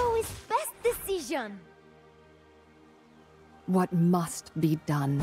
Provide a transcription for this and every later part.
Echo's best decision. What must be done?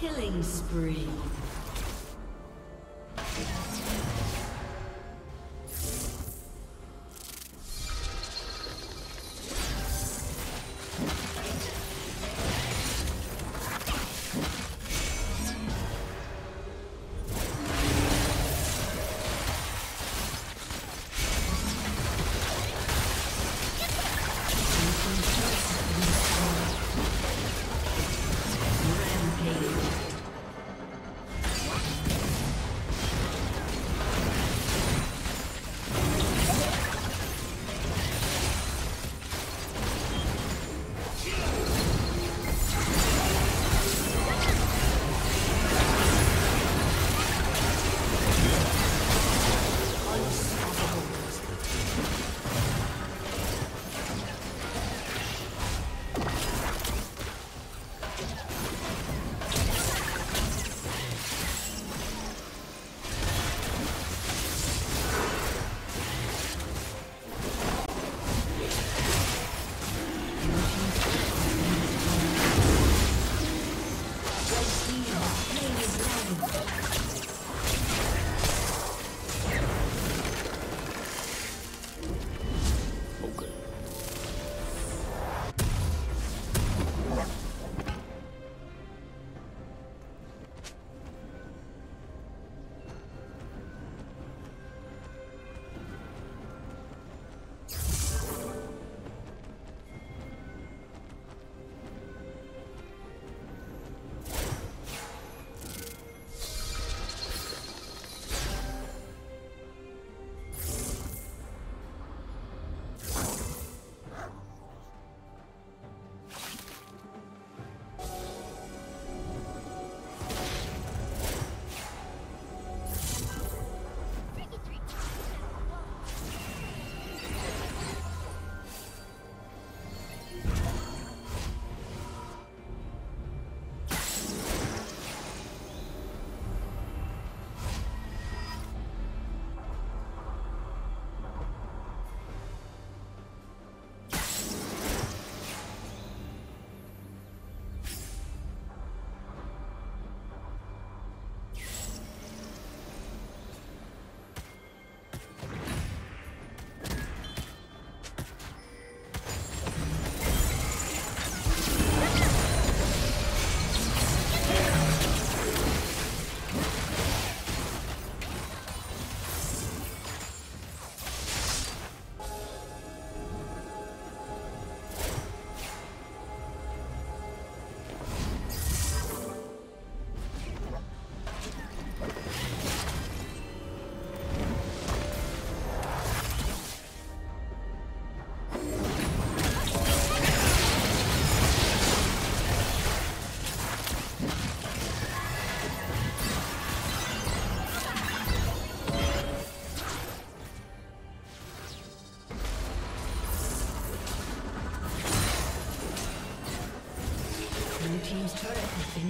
Killing spree.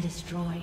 destroyed.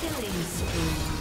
Killing spree.